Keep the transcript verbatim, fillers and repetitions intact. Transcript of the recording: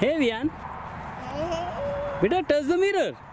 Hey, Vian. Better touch the mirror.